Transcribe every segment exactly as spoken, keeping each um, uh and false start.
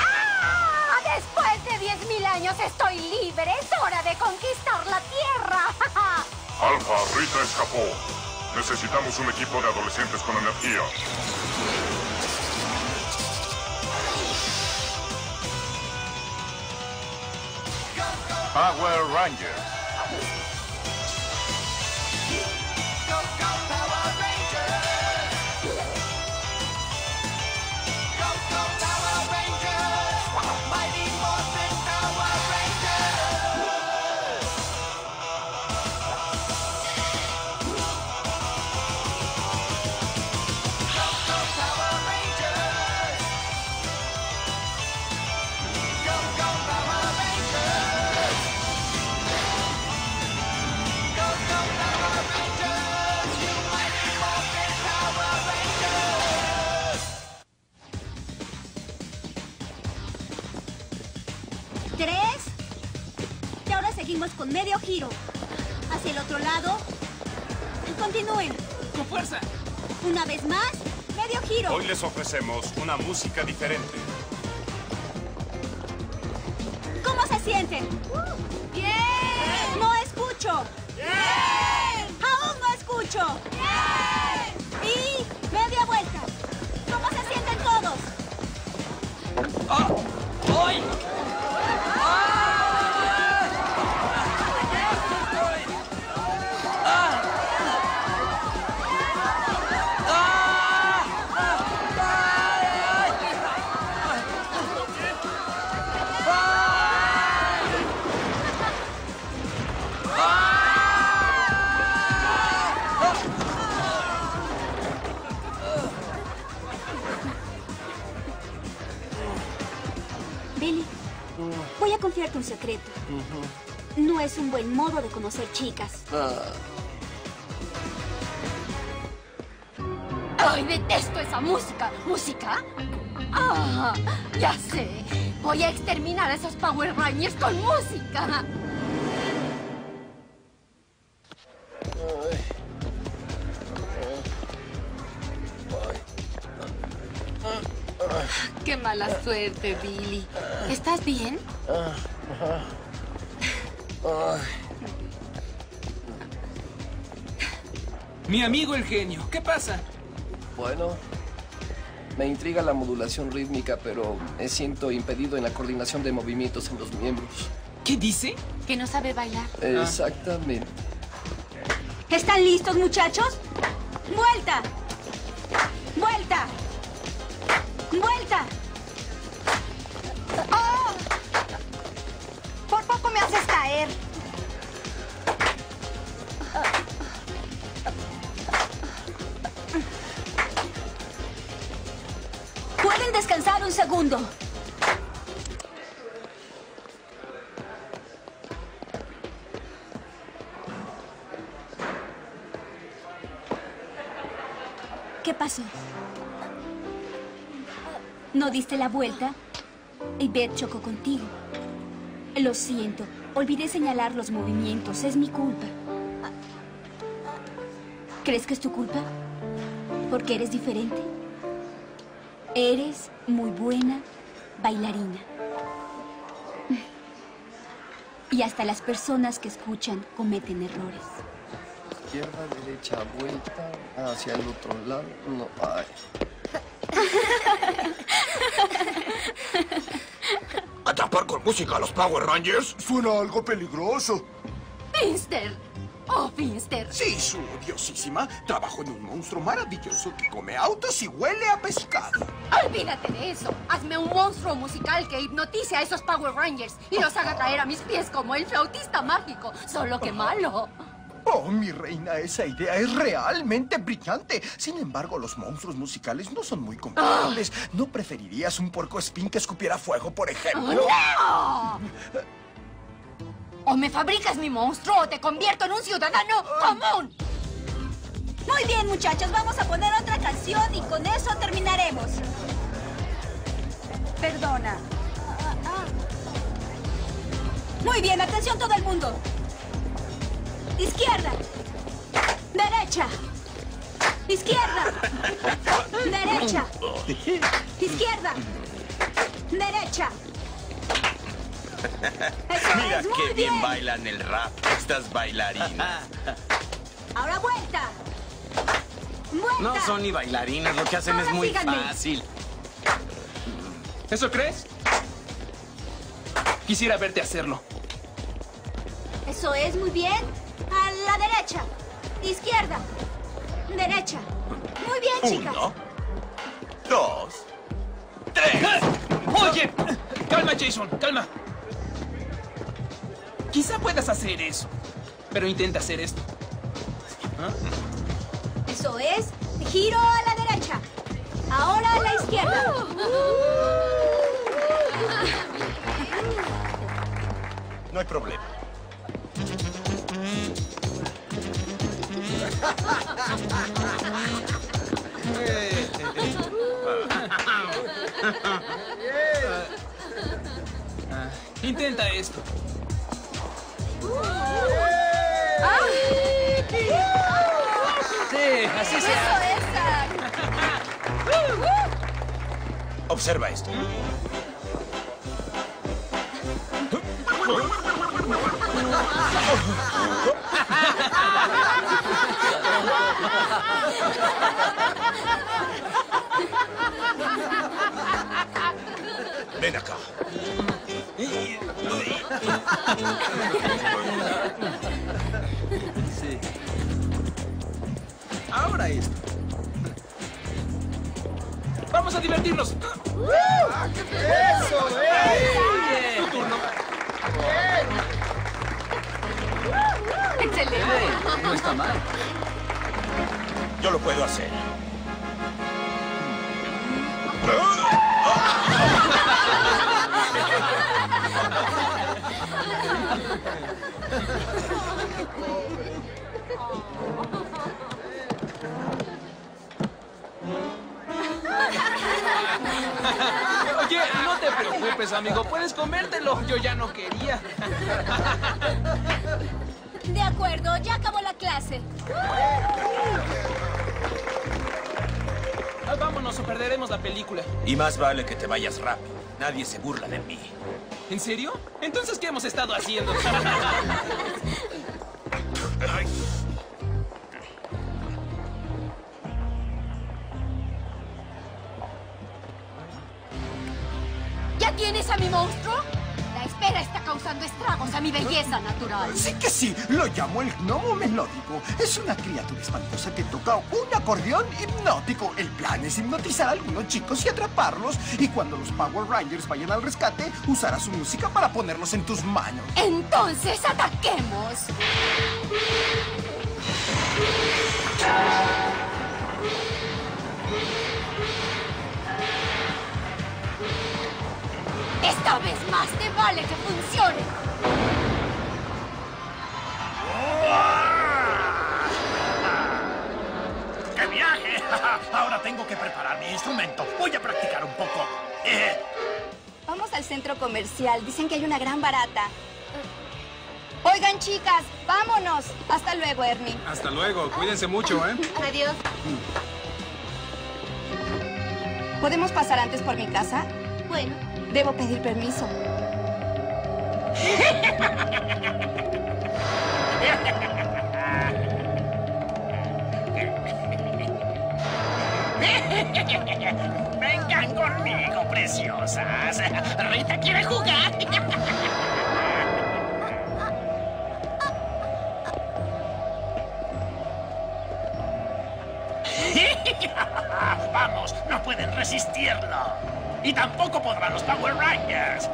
¡Ah! Después de diez mil años estoy libre. Es hora de conquistar la Tierra. Alfa, Rita escapó. Necesitamos un equipo de adolescentes con energía. Power Rangers. Con medio giro hacia el otro lado. Continúen con fuerza. Una vez más, medio giro. Hoy les ofrecemos una música diferente. ¿Cómo se sienten? Uh, bien. No escucho. Bien. Aún no escucho. Bien. Y media vuelta. ¿Cómo se sienten todos? Oh, hoy. Confiarte un secreto. Uh-huh. No es un buen modo de conocer chicas. Uh. ¡Ay, detesto esa música! ¿Música? ¡Ah! Ya sé. Voy a exterminar a esos Power Rangers con música. ¡Qué mala suerte, Billy! ¿Estás bien? Mi amigo el genio, ¿qué pasa? Bueno, me intriga la modulación rítmica, pero me siento impedido en la coordinación de movimientos en los miembros. ¿Qué dice? Que no sabe bailar. Exactamente. ¿Están listos, muchachos? ¡Vuelta! ¡Vuelta! ¡Vuelta! ¡Oh! Por poco me haces caer. Pueden descansar un segundo. ¿Qué pasó? No diste la vuelta y Beth chocó contigo. Lo siento, olvidé señalar los movimientos, es mi culpa. ¿Crees que es tu culpa? Porque eres diferente. Eres muy buena bailarina. Y hasta las personas que escuchan cometen errores. Izquierda, derecha, vuelta, hacia el otro lado, no. Ay. ¿Atrapar con música a los Power Rangers? Suena algo peligroso. Finster. Oh, Finster. Sí, su diosísima. Trabajo en un monstruo maravilloso que come autos y huele a pescado. Olvídate de eso. Hazme un monstruo musical que hipnotice a esos Power Rangers y los haga caer a mis pies como el flautista mágico. Solo que malo. Oh, mi reina, esa idea es realmente brillante. Sin embargo, los monstruos musicales no son muy compatibles. ¡Ah! ¿No preferirías un puercoespín que escupiera fuego, por ejemplo? ¡Oh, no! O me fabricas mi monstruo o te convierto en un ciudadano común. Muy bien, muchachos, vamos a poner otra canción y con eso terminaremos. Perdona. Muy bien, atención todo el mundo. Izquierda, derecha, Izquierda. Derecha. Izquierda. Derecha. Eso Mira es, qué bien, bien bailan el rap estas bailarinas. Ahora vuelta. Vuelta. No son ni bailarinas, lo que hacen Ahora es muy síganme. fácil. ¿Eso crees? Quisiera verte hacerlo. Eso es, muy bien. A la derecha. Izquierda. Derecha. Muy bien, chicas. Uno. Dos. Tres. Oye, calma, Jason, calma. Quizá puedas hacer eso, pero intenta hacer esto. ¿Ah? Eso es, giro a la derecha. Ahora a la izquierda. No hay problema. Ah, intenta esto. Sí, así se hace. Observa esto. Ven acá. Sí. Ahora esto. Vamos a divertirnos. ¡Uh! ¡Ah, qué eso! ¡Eh! ¡Tu turno! ¡Eh! ¡Excelente! Eh, no está mal. Yo lo puedo hacer. Oye, no te preocupes, amigo. Puedes comértelo. Yo ya no quería. De acuerdo, ya acabó la clase. Ah, vámonos o perderemos la película. Y más vale que te vayas rápido. Nadie se burla de mí. ¿En serio? Entonces, ¿qué hemos estado haciendo? Ay. ¿Tienes a mi monstruo? La espera está causando estragos a mi belleza natural. Sí que sí, lo llamo el gnomo melódico. Es una criatura espantosa que toca un acordeón hipnótico. El plan es hipnotizar a algunos chicos y atraparlos. Y cuando los Power Rangers vayan al rescate, usará su música para ponerlos en tus manos. Entonces, ataquemos. Esta vez más te vale que funcione. ¡Qué viaje! Ahora tengo que preparar mi instrumento. Voy a practicar un poco. Vamos al centro comercial. Dicen que hay una gran barata. Oigan, chicas, vámonos. Hasta luego, Ernie. Hasta luego. Cuídense mucho, ¿eh? Adiós. ¿Podemos pasar antes por mi casa? Bueno. Debo pedir permiso. Vengan conmigo, preciosas. Rita quiere jugar. Vamos, no pueden resistirlo. Y tampoco podrán los Power Rangers.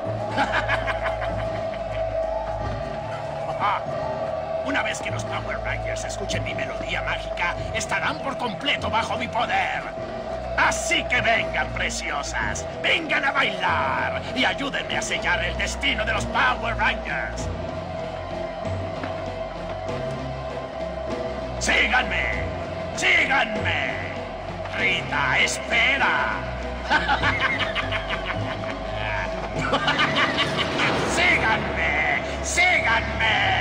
Una vez que los Power Rangers escuchen mi melodía mágica, estarán por completo bajo mi poder. Así que vengan, preciosas. Vengan a bailar y ayúdenme a sellar el destino de los Power Rangers. Síganme. Síganme. Rita, espera. ¡Síganme! ¡Síganme!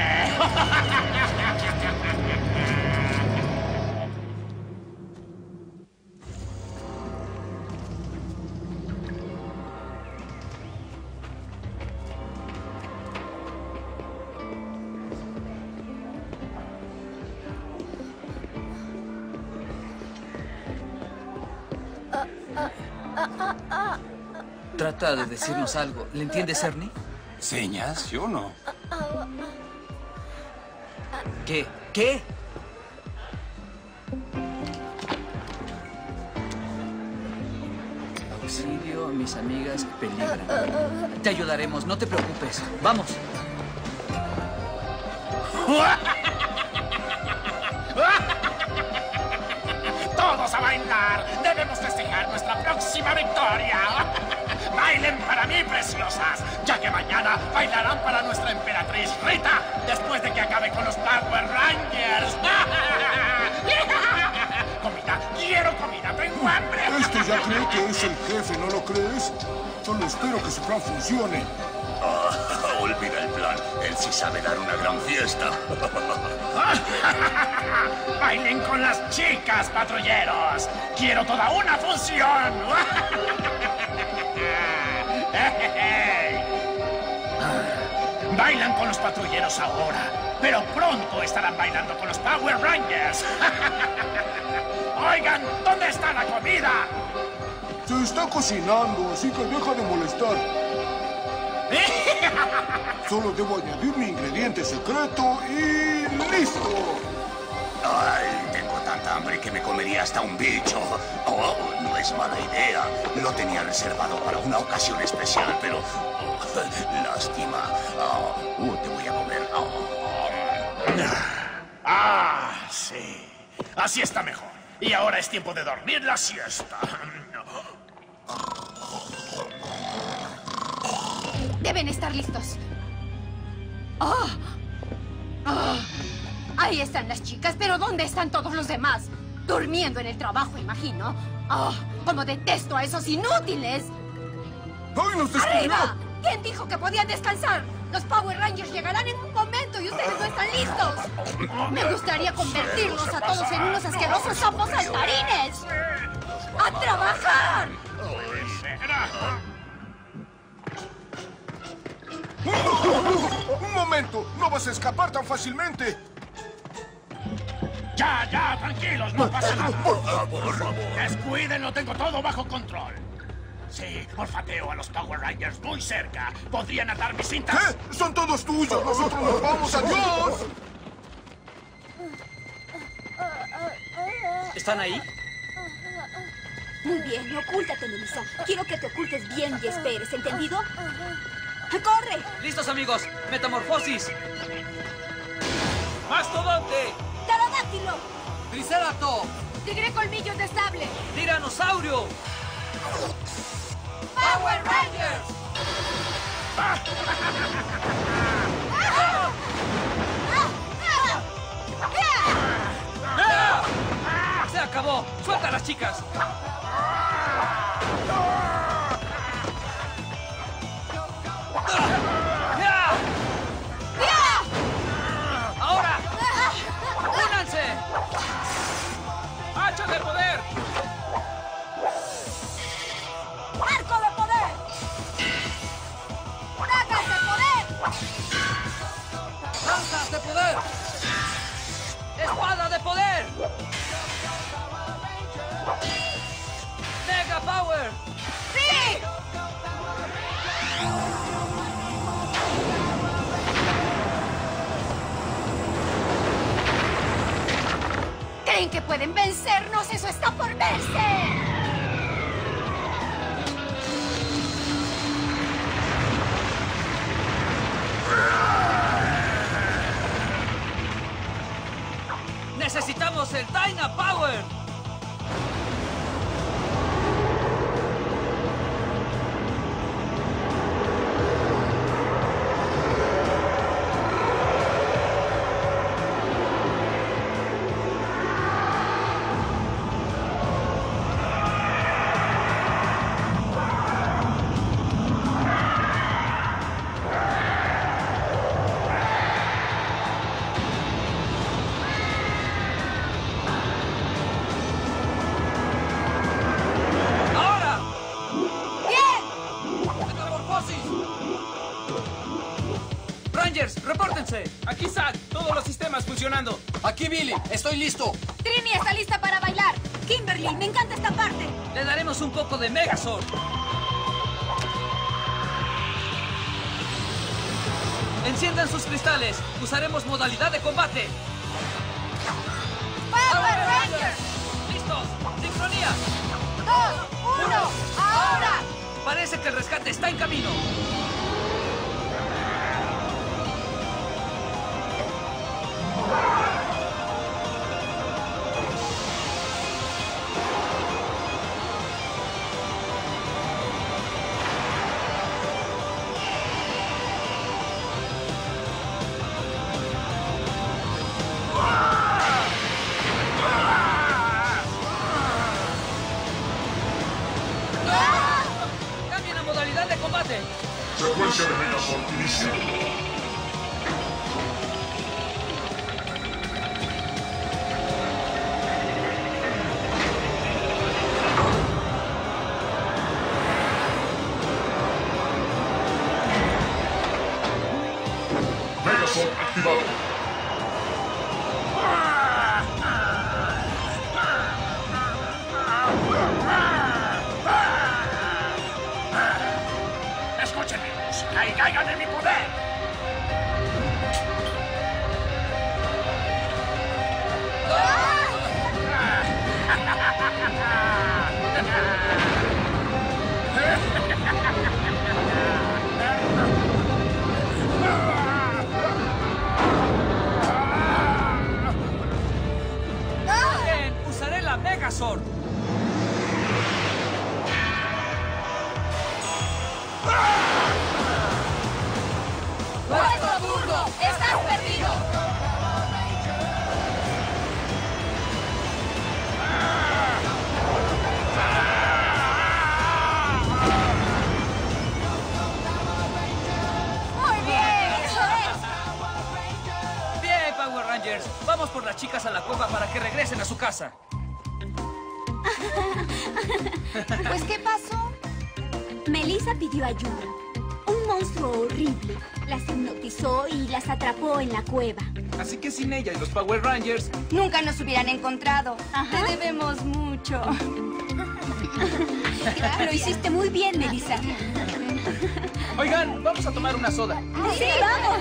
Trata de decirnos algo. ¿Le entiendes, Ernie? ¿Señas? Yo no. ¿Qué? ¿Qué? Auxilio, mis amigas peligran. Te ayudaremos, no te preocupes. ¡Vamos! ¡Todos a bailar! ¡Debemos festejar nuestra próxima victoria! ¡Bailen para mí, preciosas! Ya que mañana bailarán para nuestra emperatriz Rita, después de que acabe con los Power Rangers. ¡Comida! ¡Quiero comida! ¡Tengo hambre! Este ya cree que es el jefe, ¿no lo crees? Solo espero que su plan funcione. Oh, olvida el plan. Él sí sabe dar una gran fiesta. ¡Bailen con las chicas, patrulleros! ¡Quiero toda una función! Bailan con los patrulleros ahora, pero pronto estarán bailando con los Power Rangers. Oigan, ¿dónde está la comida? Se está cocinando, así que deja de molestar. Solo debo añadir mi ingrediente secreto y listo. Ay, tengo tanta hambre que me comería hasta un bicho. Oh, no es mala idea. Lo tenía reservado para una ocasión especial, pero... Oh, lástima. Oh, uh, te voy a comer. Oh, oh. Ah, sí. Así está mejor. Y ahora es tiempo de dormir la siesta. Deben estar listos. Oh. Oh. Ahí están las chicas, pero ¿dónde están todos los demás? Durmiendo en el trabajo, imagino. Oh, ¡cómo detesto a esos inútiles! ¡Arriba! ¿Quién dijo que podían descansar? Los Power Rangers llegarán en un momento y ustedes no están listos. Me gustaría convertirlos a todos en unos asquerosos sapos saltarines. ¡A trabajar! ¡Un momento! ¡No vas a escapar tan fácilmente! ¡Ya, ya! ¡Tranquilos! ¡No pasa nada! ¡Por favor, por favor! ¡Descuiden! ¡Lo tengo todo bajo control! Sí, olfateo a los Power Rangers muy cerca. ¿Podrían atar mis cintas? ¿Eh? ¡Son todos tuyos! ¡Nosotros nos vamos! ¡Adiós! ¿Están ahí? Muy bien, ocúltate, Melissa. Quiero que te ocultes bien y esperes, ¿entendido? ¡Corre! ¡Listos, amigos! ¡Metamorfosis! ¡Mástodonte! ¡Pterodáctilo! ¡Triceratops! ¡Tigre colmillos de sable! ¡Tiranosaurio! ¡Power Rangers! ¡Se acabó! ¡Suelta a las chicas! ¡Ahora! ¡Únanse! ¡Hachas de poder! ¡Arco de poder! ¡Bragas de poder! ¡Lanzas de poder! ¡Espada de poder! ¡Mega Power! ¡Sí! ¿Creen que pueden vencernos? ¡Eso está por verse! ¡Necesitamos el Dyna Power! Aquí Zack, todos los sistemas funcionando. Aquí Billy, estoy listo. Trini está lista para bailar. Kimberly, me encanta esta parte. Le daremos ¡Hagamos un poco de Megazord! ¡Enciendan sus cristales! ¡Usaremos modalidad de combate! ¡Power Rangers! ¡Listos! ¡Sincronía! ¡Dos! ¡Uno! ¡Ahora! Parece que el rescate está en camino. Secuencia de Megazord iniciada. Megazord activado. ¡Caigan de mi poder! Bien, usaré la Megazord. Vamos por las chicas a la cueva para que regresen a su casa. ¿Pues qué pasó? Melissa pidió ayuda. Un monstruo horrible las hipnotizó y las atrapó en la cueva. Así que sin ella y los Power Rangers... nunca nos hubieran encontrado. Ajá. Te debemos mucho. Lo hiciste muy bien, Melissa. Oigan, vamos a tomar una soda. ¡Sí, vamos!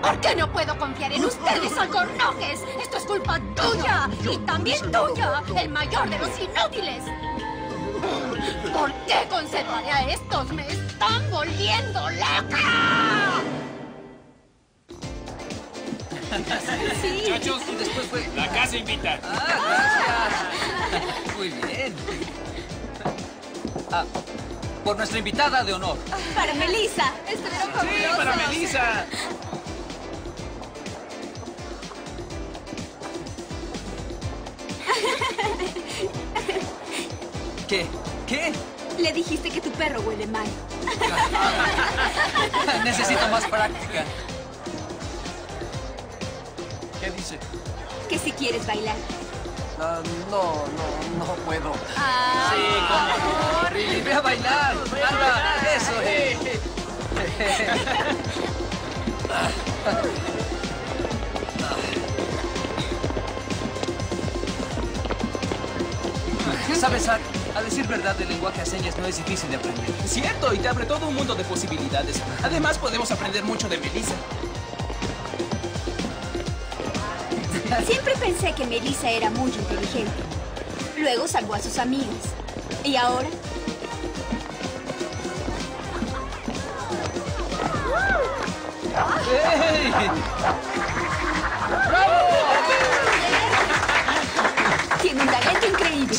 ¿Por qué no puedo confiar en ustedes, alcornojes? ¡Esto es culpa tuya! ¡Y también tuya! ¡El mayor de los inútiles! ¿Por qué conservaré a estos? ¡Me están volviendo loca! Sí. Muchachos, y después fue... la casa invita. Ah, gracias. Muy bien. Ah, por nuestra invitada de honor. Para Melissa. Estuvieron fabulosos. Sí, para Melissa. ¿Qué? ¿Qué? Le dijiste que tu perro huele mal. Necesito más práctica. ¿Qué dice? Que si quieres bailar. Uh, no, no, no puedo. Ah, sí, por favor. Riley, ve a bailar. Anda, eso. Eh. ¿Sabes, Zach? A decir verdad, el lenguaje a señas no es difícil de aprender. Cierto, y te abre todo un mundo de posibilidades. Además, podemos aprender mucho de Melissa. Siempre pensé que Melissa era muy inteligente. Luego salvó a sus amigos. ¿Y ahora? ¡Hey! ¡Bravo! Tiene un talento increíble.